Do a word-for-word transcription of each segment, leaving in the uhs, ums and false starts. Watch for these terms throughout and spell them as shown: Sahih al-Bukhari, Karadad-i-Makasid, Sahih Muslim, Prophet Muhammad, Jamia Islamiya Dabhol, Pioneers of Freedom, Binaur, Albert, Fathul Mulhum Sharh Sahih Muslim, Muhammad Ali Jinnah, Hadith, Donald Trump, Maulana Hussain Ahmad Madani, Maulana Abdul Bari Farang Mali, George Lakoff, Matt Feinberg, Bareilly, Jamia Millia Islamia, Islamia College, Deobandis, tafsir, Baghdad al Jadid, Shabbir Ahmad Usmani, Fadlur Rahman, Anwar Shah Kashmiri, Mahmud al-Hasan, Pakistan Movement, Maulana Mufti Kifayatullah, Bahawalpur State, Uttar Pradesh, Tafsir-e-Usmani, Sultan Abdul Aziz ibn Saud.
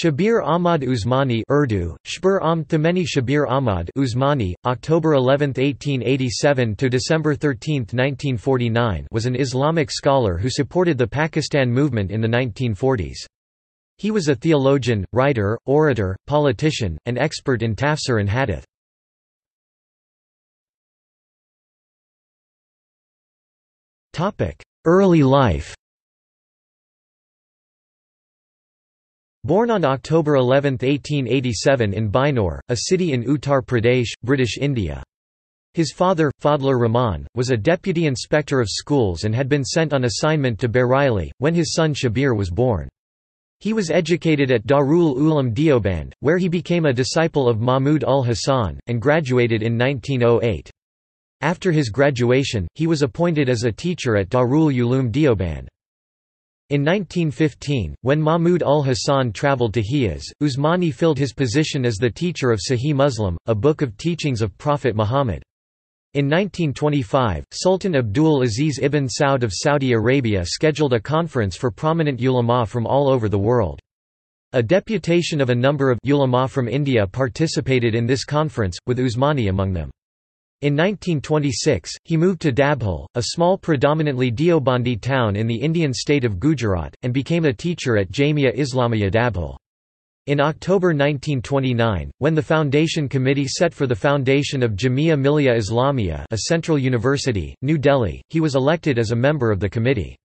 Shabbir Ahmad Usmani Urdu, Shbir Am Thameni Shabbir Ahmad Usmani, October eleventh eighteen eighty-seven to December thirteenth nineteen forty-nine, was an Islamic scholar who supported the Pakistan movement in the nineteen forties. He was a theologian, writer, orator, politician, and expert in tafsir and hadith. Early life. Born on October eleventh eighteen eighty-seven in Binaur, a city in Uttar Pradesh, British India. His father, Fadlur Rahman, was a deputy inspector of schools and had been sent on assignment to Bareilly, when his son Shabbir was born. He was educated at Darul Uloom Deoband, where he became a disciple of Mahmud al-Hasan, and graduated in nineteen oh eight. After his graduation, he was appointed as a teacher at Darul Uloom Deoband. In nineteen fifteen, when Mahmud al-Hasan travelled to Hejaz, Usmani filled his position as the teacher of Sahih Muslim, a book of teachings of Prophet Muhammad. In nineteen twenty-five, Sultan Abdul Aziz ibn Saud of Saudi Arabia scheduled a conference for prominent ulama from all over the world. A deputation of a number of ulama from India participated in this conference, with Usmani among them. In nineteen twenty-six, he moved to Dabhol, a small predominantly Deobandi town in the Indian state of Gujarat, and became a teacher at Jamia Islamiya Dabhol. In October nineteen twenty-nine, when the Foundation Committee set for the foundation of Jamia Millia Islamia, a central university, New Delhi, he was elected as a member of the committee.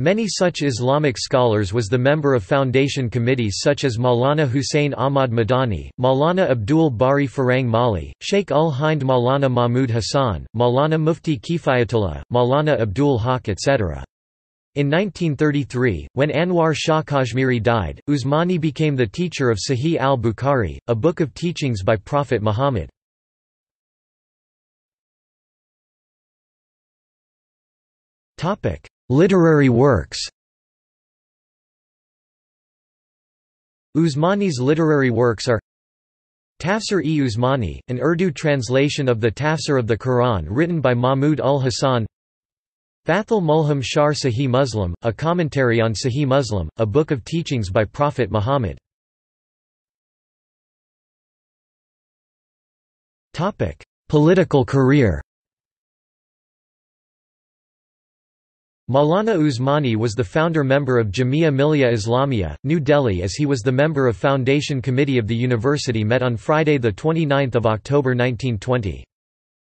Many such Islamic scholars was the member of foundation committees such as Maulana Hussain Ahmad Madani, Maulana Abdul Bari Farang Mali, Sheikh ul Hind, Maulana Mahmud Hasan, Maulana Mufti Kifayatullah, Maulana Abdul Haq, et cetera. In nineteen thirty-three, when Anwar Shah Kashmiri died, Usmani became the teacher of Sahih al-Bukhari, a book of teachings by Prophet Muhammad. Literary works. Usmani's literary works are Tafsir-e-Usmani, an Urdu translation of the Tafsir of the Quran written by Mahmud al-Hasan; Fathul Mulhum Sharh Sahih Muslim, a commentary on Sahih Muslim, a book of teachings by Prophet Muhammad. Political career. Maulana Usmani was the founder member of Jamia Millia Islamia, New Delhi, as he was the member of Foundation Committee of the University met on Friday the twenty-ninth of October nineteen twenty.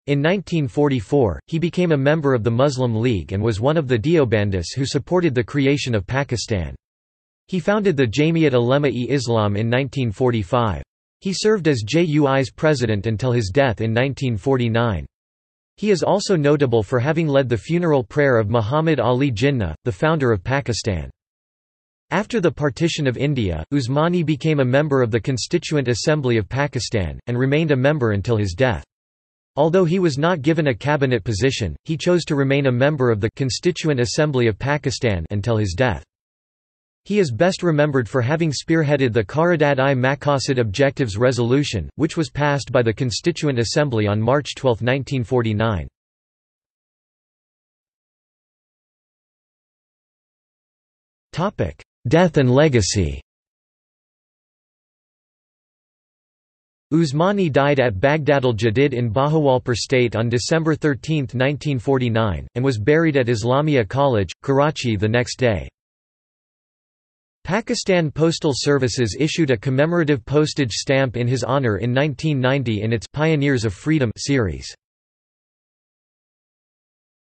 In nineteen forty-four, he became a member of the Muslim League and was one of the Deobandis who supported the creation of Pakistan. He founded the Jamiat Ulema-e-Islam in nineteen forty-five. He served as J U I's president until his death in nineteen forty-nine. He is also notable for having led the funeral prayer of Muhammad Ali Jinnah, the founder of Pakistan. After the partition of India, Usmani became a member of the Constituent Assembly of Pakistan, and remained a member until his death. Although he was not given a cabinet position, he chose to remain a member of the Constituent Assembly of Pakistan until his death. He is best remembered for having spearheaded the Karadad-i-Makasid Objectives Resolution, which was passed by the Constituent Assembly on March twelfth nineteen forty-nine. Death and legacy. Usmani died at Baghdad al Jadid in Bahawalpur State on December thirteenth nineteen forty-nine, and was buried at Islamia College, Karachi the next day. Pakistan Postal Services issued a commemorative postage stamp in his honor in nineteen ninety in its Pioneers of Freedom series.